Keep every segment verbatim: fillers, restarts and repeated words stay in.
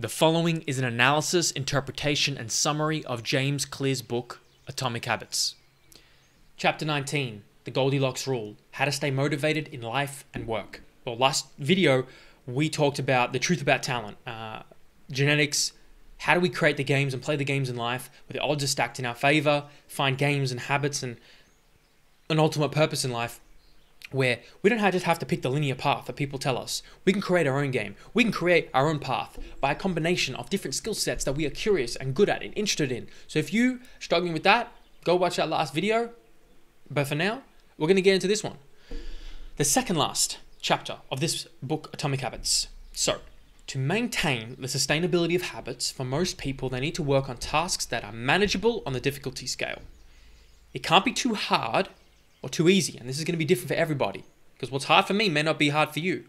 The following is an analysis, interpretation, and summary of James Clear's book, Atomic Habits. Chapter nineteen, The Goldilocks Rule, How to Stay Motivated in Life and Work. Well, last video, we talked about the truth about talent, uh, genetics, how do we create the games and play the games in life where the odds are stacked in our favor, find games and habits and an ultimate purpose in life, where we don't just have to pick the linear path that people tell us. We can create our own game. We can create our own path by a combination of different skill sets that we are curious and good at and interested in. So if you're struggling with that, go watch that last video. But for now, we're going to get into this one. The second last chapter of this book, Atomic Habits. So to maintain the sustainability of habits, for most people, they need to work on tasks that are manageable on the difficulty scale. It can't be too hard or too easy, and this is going to be different for everybody, because what's hard for me may not be hard for you.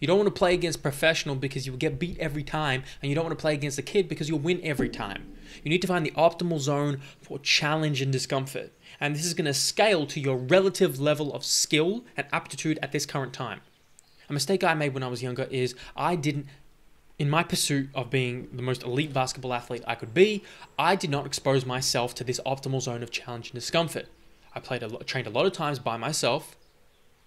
You don't want to play against professional because you'll get beat every time, and you don't want to play against a kid because you'll win every time. You need to find the optimal zone for challenge and discomfort, and this is going to scale to your relative level of skill and aptitude at this current time. A mistake I made when I was younger is I didn't, in my pursuit of being the most elite basketball athlete I could be, I did not expose myself to this optimal zone of challenge and discomfort. I played a lot, trained a lot of times by myself,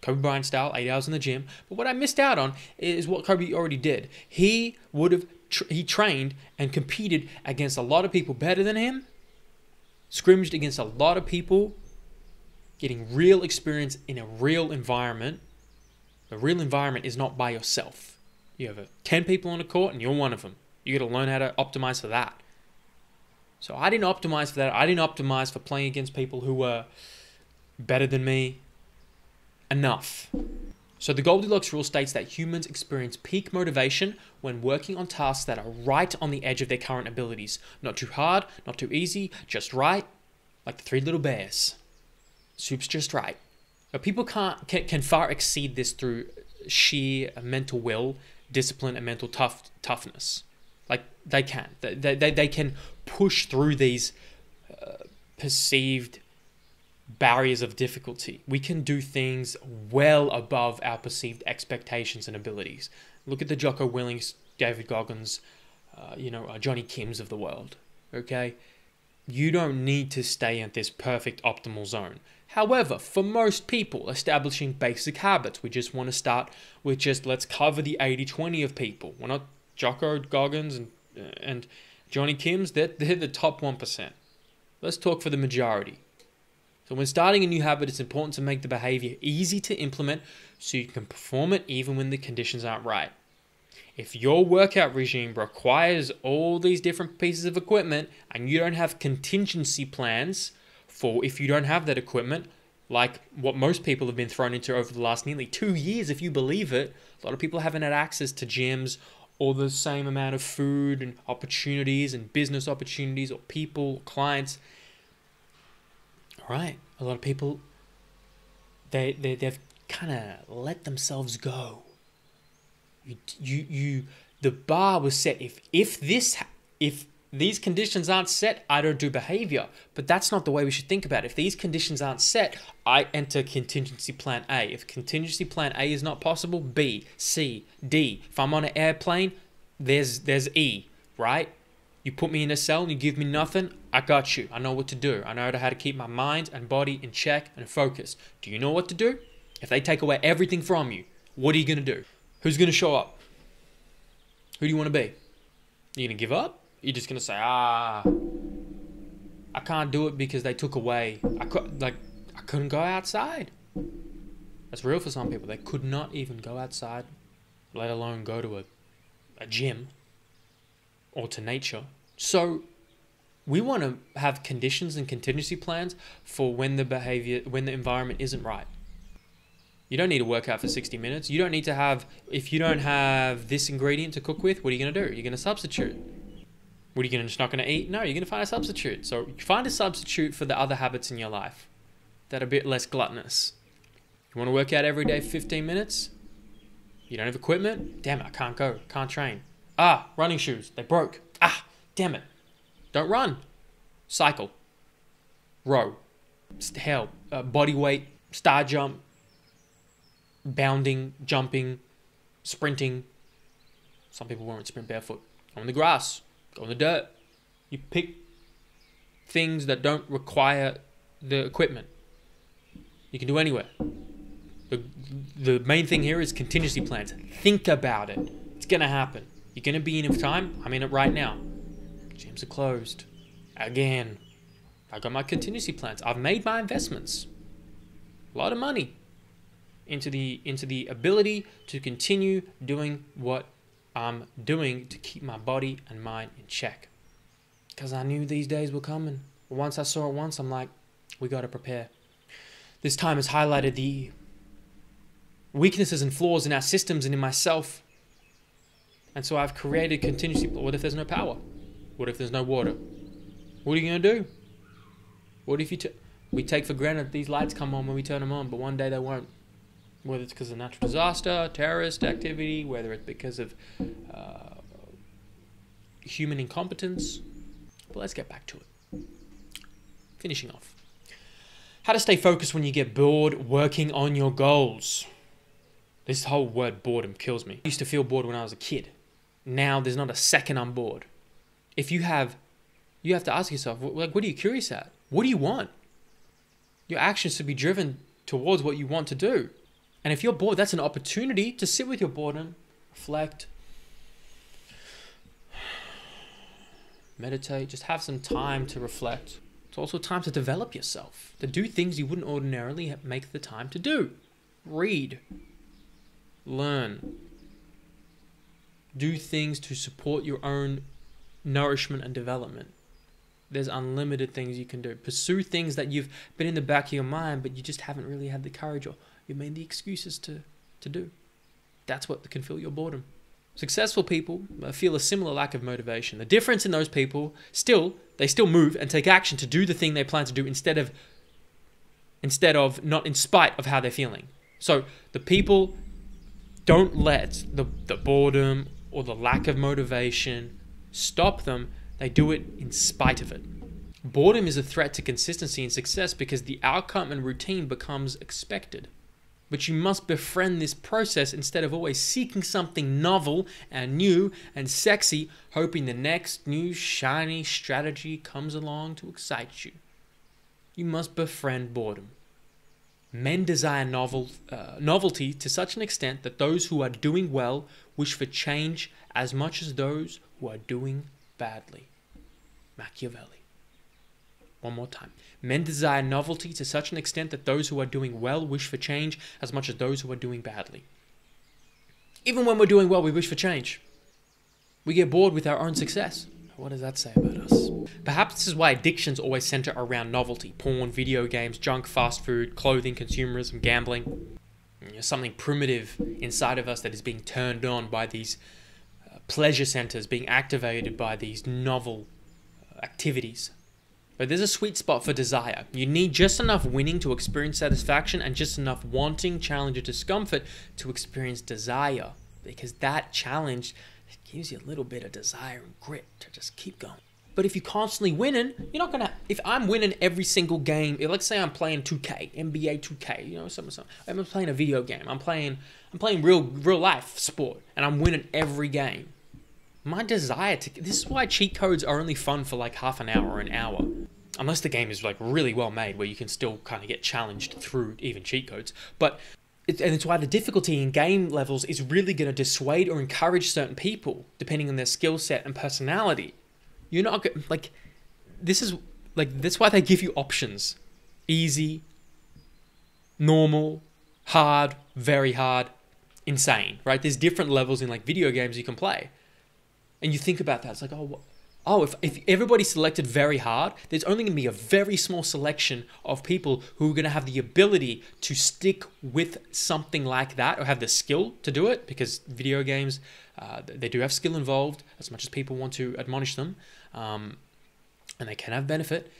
Kobe Bryant style, eight hours in the gym. But what I missed out on is what Kobe already did. He would have tra he trained and competed against a lot of people better than him, scrimmaged against a lot of people, getting real experience in a real environment. The real environment is not by yourself. You have ten people on a court and you're one of them. You got to learn how to optimize for that. So I didn't optimize for that. I didn't optimize for playing against people who were better than me enough. So the Goldilocks Rule states that humans experience peak motivation when working on tasks that are right on the edge of their current abilities. Not too hard, not too easy, just right, like the three little bears. Soup's just right. But people can't, can, can far exceed this through sheer mental will, discipline, and mental tough, toughness. Like they can, they, they, they can push through these uh, perceived barriers of difficulty. We can do things well above our perceived expectations and abilities. Look at the Jocko Willink, David Goggins, uh, you know, uh, Johnny Kims of the world. Okay. You don't need to stay at this perfect optimal zone. However, for most people, establishing basic habits, we just want to start with just, let's cover the eighty twenty of people. We're not Jocko, Goggins, and, and Johnny Kim's, they're, they're the top one percent. Let's talk for the majority. So when starting a new habit, it's important to make the behavior easy to implement so you can perform it even when the conditions aren't right. If your workout regime requires all these different pieces of equipment and you don't have contingency plans for if you don't have that equipment, like what most people have been thrown into over the last nearly two years, if you believe it, a lot of people haven't had access to gyms or the same amount of food and opportunities and business opportunities or people, clients. All right, a lot of people, they, they, they've kind of let themselves go. You, you, you, the bar was set. If, if this, if these conditions aren't set, I don't do behavior, but that's not the way we should think about it. If these conditions aren't set, I enter contingency plan A. If contingency plan A is not possible, B, C, D. If I'm on an airplane, there's, there's E, right? You put me in a cell and you give me nothing, I got you. I know what to do. I know how to keep my mind and body in check and focus. Do you know what to do? If they take away everything from you, what are you going to do? Who's going to show up? Who do you want to be? You're going to give up? You're just going to say, ah, I can't do it because they took away. I, could, like, I couldn't go outside. That's real for some people. They could not even go outside, let alone go to a, a gym or to nature. So we want to have conditions and contingency plans for when the behavior, when the environment isn't right. You don't need to work out for sixty minutes. You don't need to have, if you don't have this ingredient to cook with, what are you going to do? You're going to substitute. What are you gonna, just not going to eat? No, you're going to find a substitute. So find a substitute for the other habits in your life that are a bit less gluttonous. You want to work out every day fifteen minutes? You don't have equipment? Damn it, I can't go, can't train. Ah, running shoes, they broke. Ah, damn it. Don't run. Cycle. Row. Hell, uh, body weight, star jump, bounding, jumping, sprinting, Some people won't sprint barefoot. Go on the grass. Go on the dirt. You pick things that don't require the equipment. You can do anywhere. The, the main thing here is contingency plans. Think about it. It's going to happen. You're going to be in time. I'm in it right now. Gyms are closed. Again. I got my contingency plans. I've made my investments. A lot of money into the into the ability to continue doing what I'm doing to keep my body and mind in check. Because I knew these days were coming. Once I saw it once, I'm like, we got to prepare. This time has highlighted the weaknesses and flaws in our systems and in myself. And so I've created contingency. What if there's no power? What if there's no water? What are you going to do? What if you t we take for granted these lights come on when we turn them on, but one day they won't. Whether it's because of natural disaster, terrorist activity, whether it's because of uh, human incompetence. But let's get back to it. Finishing off. How to stay focused when you get bored working on your goals. This whole word boredom kills me. I used to feel bored when I was a kid. Now there's not a second I'm bored. If you have, you have to ask yourself, like, what are you curious at? What do you want? Your actions should be driven towards what you want to do. And if you're bored, that's an opportunity to sit with your boredom, reflect, meditate, just have some time to reflect. It's also time to develop yourself, to do things you wouldn't ordinarily make the time to do. Read, learn, do things to support your own nourishment and development. There's unlimited things you can do. Pursue things that you've been in the back of your mind, but you just haven't really had the courage or you made the excuses to, to do. That's what can fill your boredom. Successful people feel a similar lack of motivation. The difference in those people, still, they still move and take action to do the thing they plan to do instead of, instead of not in spite of how they're feeling. So the people don't let the, the boredom or the lack of motivation stop them. They do it in spite of it. Boredom is a threat to consistency and success because the outcome and routine becomes expected. But you must befriend this process instead of always seeking something novel and new and sexy, hoping the next new shiny strategy comes along to excite you. You must befriend boredom. Men desire novel, uh, novelty to such an extent that those who are doing well wish for change as much as those who are doing badly. Machiavelli. One more time. Men desire novelty to such an extent that those who are doing well wish for change as much as those who are doing badly. Even when we're doing well, we wish for change. We get bored with our own success. What does that say about us? Perhaps this is why addictions always center around novelty. Porn, video games, junk, fast food, clothing, consumerism, gambling. There's something primitive inside of us that is being turned on by these uh, pleasure centers, being activated by these novel uh, activities. But there's a sweet spot for desire. You need just enough winning to experience satisfaction and just enough wanting, challenge, or discomfort to experience desire. Because that challenge gives you a little bit of desire and grit to just keep going. But if you're constantly winning, you're not gonna, if I'm winning every single game, let's say I'm playing two K, N B A two K, you know, something, something. I'm playing a video game. I'm playing, I'm playing real, real life sport and I'm winning every game. My desire to, this is why cheat codes are only fun for like half an hour or an hour. Unless the game is like really well made where you can still kind of get challenged through even cheat codes. But, it, and it's why the difficulty in game levels is really going to dissuade or encourage certain people depending on their skill set and personality. You're not, like, this is, like, that's why they give you options. Easy, normal, hard, very hard, insane, right? There's different levels in like video games you can play. And you think about that, it's like, oh, what? oh if, if everybody selected very hard, there's only going to be a very small selection of people who are going to have the ability to stick with something like that or have the skill to do it, because video games, uh, they do have skill involved as much as people want to admonish them, um, and they can have benefit,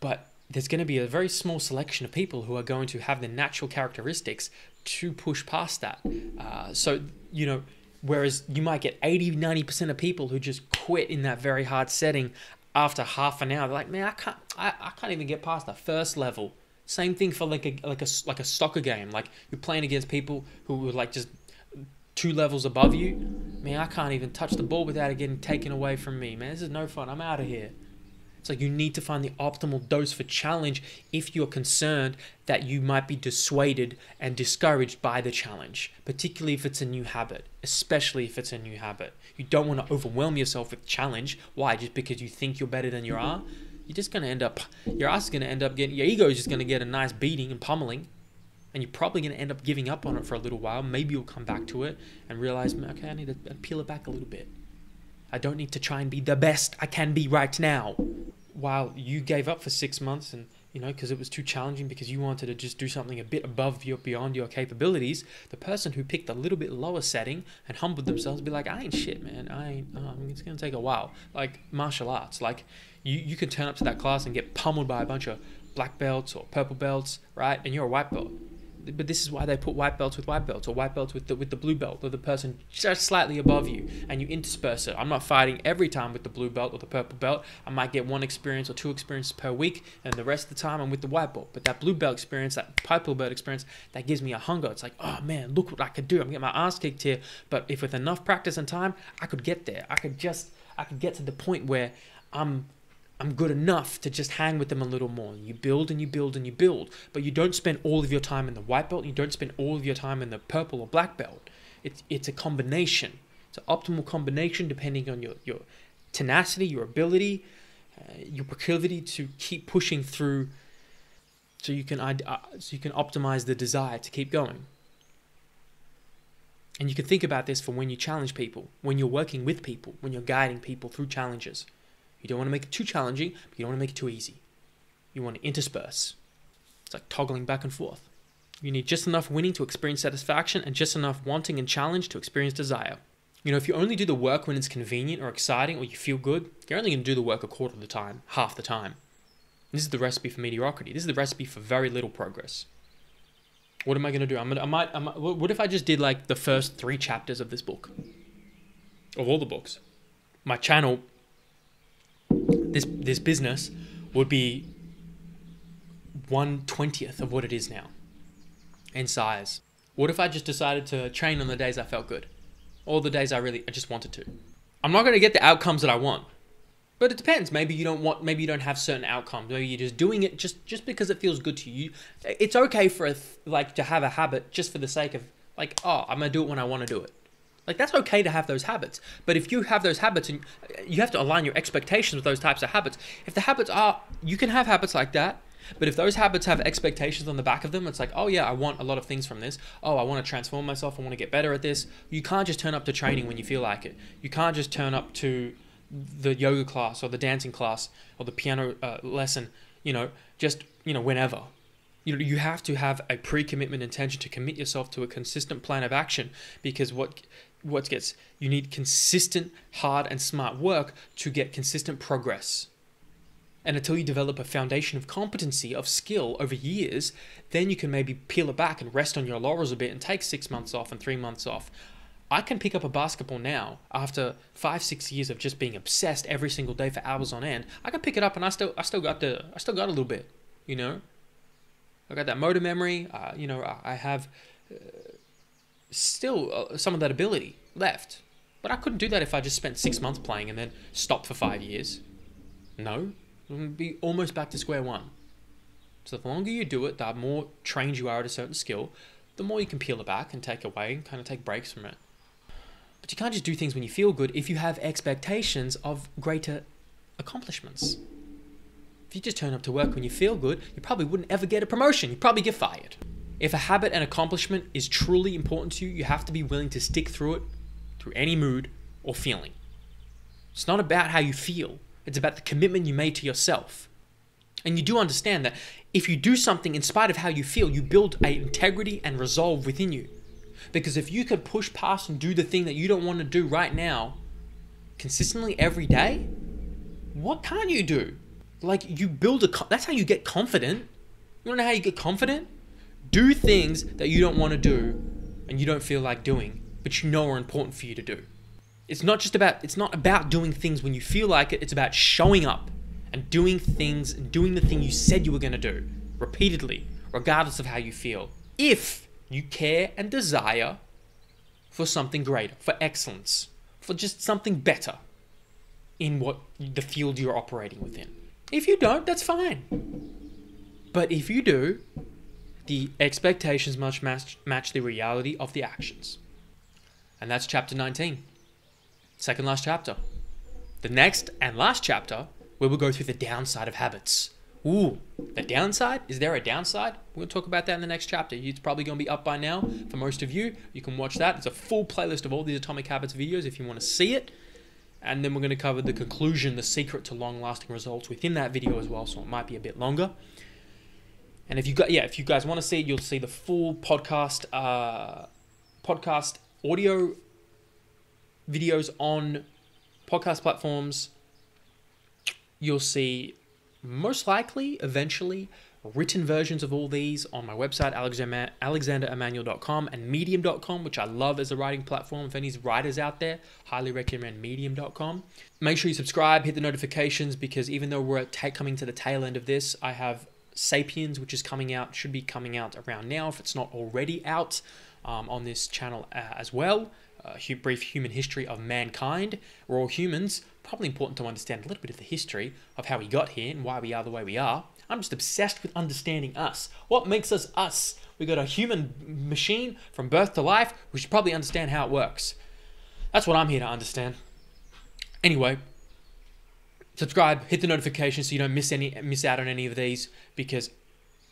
but there's going to be a very small selection of people who are going to have the natural characteristics to push past that. Uh, so, you know, whereas you might get eighty, ninety percent of people who just quit in that very hard setting after half an hour. They're like, man, I can't, I, I can't even get past that first level. Same thing for like a, like a, like a soccer game. Like you're playing against people who were like just two levels above you, man, I can't even touch the ball without it getting taken away from me, man. This is no fun. I'm out of here. It's like you need to find the optimal dose for challenge if you're concerned that you might be dissuaded and discouraged by the challenge, particularly if it's a new habit, especially if it's a new habit. You don't want to overwhelm yourself with challenge. Why? Just because you think you're better than you are? You're just going to end up, your ass is going to end up getting, your ego is just going to get a nice beating and pummeling, and you're probably going to end up giving up on it for a little while. Maybe you'll come back to it and realize, okay, I need to peel it back a little bit. I don't need to try and be the best I can be right now. While you gave up for six months and, you know, because it was too challenging, because you wanted to just do something a bit above your, beyond your capabilities, the person who picked a little bit lower setting and humbled themselves be like, I ain't shit, man. I ain't, um, it's going to take a while. Like martial arts, like you, you can turn up to that class and get pummeled by a bunch of black belts or purple belts, right? And you're a white belt. But this is why they put white belts with white belts, or white belts with the, with the blue belt, or the person just slightly above you, and you intersperse it. I'm not fighting every time with the blue belt or the purple belt. I might get one experience or two experiences per week, and the rest of the time I'm with the white belt. But that blue belt experience, that purple belt experience, that gives me a hunger. It's like, oh man, look what I could do. I'm getting my ass kicked here. But if with enough practice and time, I could get there. I could just, I could get to the point where I'm I'm good enough to just hang with them a little more. You build and you build and you build, but you don't spend all of your time in the white belt. You don't spend all of your time in the purple or black belt. It's, it's a combination. It's an optimal combination depending on your, your tenacity, your ability, uh, your proclivity to keep pushing through so you can, uh, so you can optimize the desire to keep going. And you can think about this for when you challenge people, when you're working with people, when you're guiding people through challenges. You don't want to make it too challenging, but you don't want to make it too easy. You want to intersperse. It's like toggling back and forth. You need just enough winning to experience satisfaction and just enough wanting and challenge to experience desire. You know, if you only do the work when it's convenient or exciting or you feel good, you're only going to do the work a quarter of the time, half the time. This is the recipe for mediocrity. This is the recipe for very little progress. What am I going to do? I'm gonna, I might, I might, what if I just did like the first three chapters of this book? Of all the books. My channel... This, this business would be one twentieth of what it is now in size. What if I just decided to train on the days I felt good? All the days I really, I just wanted to. I'm not going to get the outcomes that I want, but it depends. Maybe you don't want, maybe you don't have certain outcomes. Maybe you're just doing it just, just because it feels good to you. It's okay for a th like to have a habit just for the sake of like, oh, I'm going to do it when I want to do it. Like, that's okay to have those habits. But if you have those habits, and you have to align your expectations with those types of habits. If the habits are, you can have habits like that, but if those habits have expectations on the back of them, it's like, oh yeah, I want a lot of things from this. Oh, I want to transform myself. I want to get better at this. You can't just turn up to training when you feel like it. You can't just turn up to the yoga class or the dancing class or the piano uh, lesson, you know, just, you know, whenever. You know, you have to have a pre-commitment intention to commit yourself to a consistent plan of action, because what... What gets you need consistent, hard, and smart work to get consistent progress. And until you develop a foundation of competency, of skill over years, then you can maybe peel it back and rest on your laurels a bit and take six months off and three months off. I can pick up a basketball now after five, six years of just being obsessed every single day for hours on end. I can pick it up and I still, I still got the, I still got a little bit, you know. I got that motor memory. Uh, you know, I, I have. Uh, still uh, some of that ability left. But I couldn't do that if I just spent six months playing and then stopped for five years. No, it would be almost back to square one. So the longer you do it, the more trained you are at a certain skill, the more you can peel it back and take away and kind of take breaks from it. But you can't just do things when you feel good if you have expectations of greater accomplishments. If you just turn up to work when you feel good, you probably wouldn't ever get a promotion. You'd probably get fired. If a habit and accomplishment is truly important to you, you have to be willing to stick through it through any mood or feeling. It's not about how you feel. It's about the commitment you made to yourself. And you do understand that if you do something in spite of how you feel, you build an integrity and resolve within you. Because if you can push past and do the thing that you don't want to do right now, consistently every day, what can't you do? Like you build a, that's how you get confident. You wanna know how you get confident? Do things that you don't want to do and you don't feel like doing, but you know are important for you to do. It's not just about, it's not about doing things when you feel like it. It's about showing up and doing things and doing the thing you said you were going to do repeatedly, regardless of how you feel. If you care and desire for something greater, for excellence, for just something better in what the field you're operating within. If you don't, that's fine. But if you do, the expectations must match, match the reality of the actions. And that's chapter nineteen, second last chapter. The next and last chapter, where we'll go through the downside of habits. Ooh, the downside? Is there a downside? We're going to talk about that in the next chapter. It's probably going to be up by now for most of you. You can watch that. It's a full playlist of all these Atomic Habits videos if you want to see it. And then we're going to cover the conclusion, the secret to long-lasting results within that video as well, so it might be a bit longer. And if you got, yeah, if you guys want to see it, you'll see the full podcast, uh, podcast audio videos on podcast platforms. You'll see, most likely, eventually, written versions of all these on my website, alexander emanuel dot com and medium dot com, which I love as a writing platform. If any writers out there, highly recommend medium dot com. Make sure you subscribe, hit the notifications, because even though we're at coming to the tail end of this, I have Sapiens, which is coming out, should be coming out around now, if it's not already out, um, on this channel uh, as well. Uh, brief human history of mankind. We're all humans. Probably important to understand a little bit of the history of how we got here and why we are the way we are. I'm just obsessed with understanding us. What makes us us? We got a human machine from birth to life. We should probably understand how it works. That's what I'm here to understand. Anyway, subscribe, hit the notification so you don't miss any miss out on any of these, because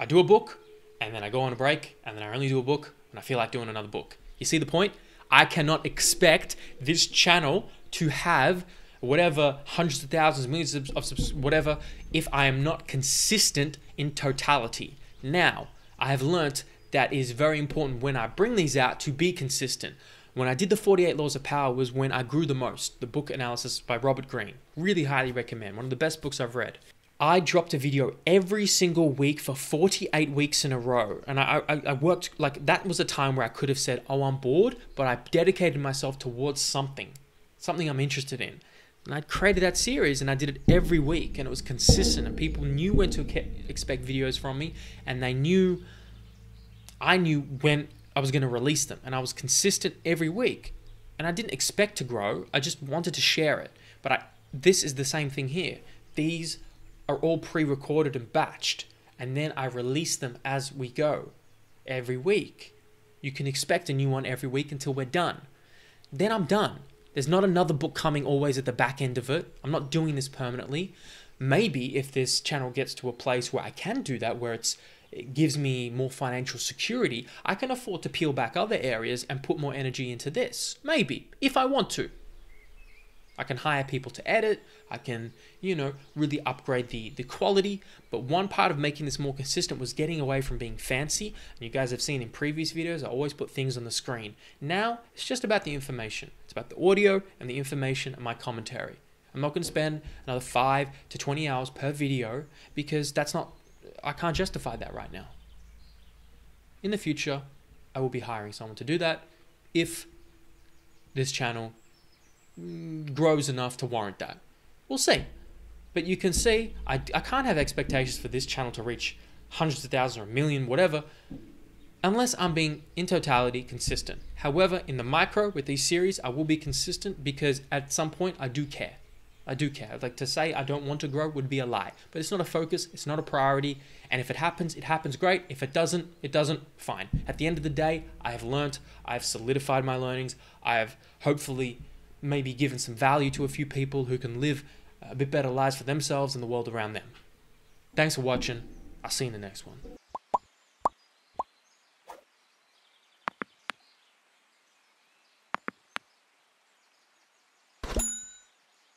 I do a book and then I go on a break and then I only do a book when I feel like doing another book. You see the point? I cannot expect this channel to have whatever, hundreds of thousands, millions of, of whatever, if I am not consistent in totality. Now, I have learnt that is very important when I bring these out to be consistent. When I did the forty-eight Laws of Power was when I grew the most, the book analysis by Robert Greene. Really highly recommend, one of the best books I've read. I dropped a video every single week for forty-eight weeks in a row. And I, I, I worked, like that was a time where I could have said, oh, I'm bored, but I dedicated myself towards something, something I'm interested in. And I created that series and I did it every week and it was consistent and people knew when to expect videos from me and they knew, I knew when I was going to release them and I was consistent every week and I didn't expect to grow. I just wanted to share it. But I, this is the same thing here. These are all pre-recorded and batched and then I release them as we go every week. You can expect a new one every week until we're done. Then I'm done. There's not another book coming always at the back end of it. I'm not doing this permanently. Maybe if this channel gets to a place where I can do that, where it's, it gives me more financial security, I can afford to peel back other areas and put more energy into this. Maybe, if I want to. I can hire people to edit. I can, you know, really upgrade the, the quality. But one part of making this more consistent was getting away from being fancy. And you guys have seen in previous videos, I always put things on the screen. Now, it's just about the information. It's about the audio and the information and my commentary. I'm not going to spend another five to twenty hours per video because that's not, I can't justify that right now. In the future, I will be hiring someone to do that if this channel grows enough to warrant that. We'll see. But you can see, I, I can't have expectations for this channel to reach hundreds of thousands or a million, whatever, unless I'm being in totality consistent. However, in the micro with these series, I will be consistent because at some point I do care. I do care. Like to say I don't want to grow would be a lie, but it's not a focus. It's not a priority. And if it happens, it happens great. If it doesn't, it doesn't, fine. At the end of the day, I have learned, I've solidified my learnings. I have hopefully maybe given some value to a few people who can live a bit better lives for themselves and the world around them. Thanks for watching. I'll see you in the next one.